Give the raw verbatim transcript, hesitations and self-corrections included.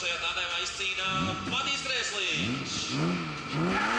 Došao je dana Istina Buddy Stresley.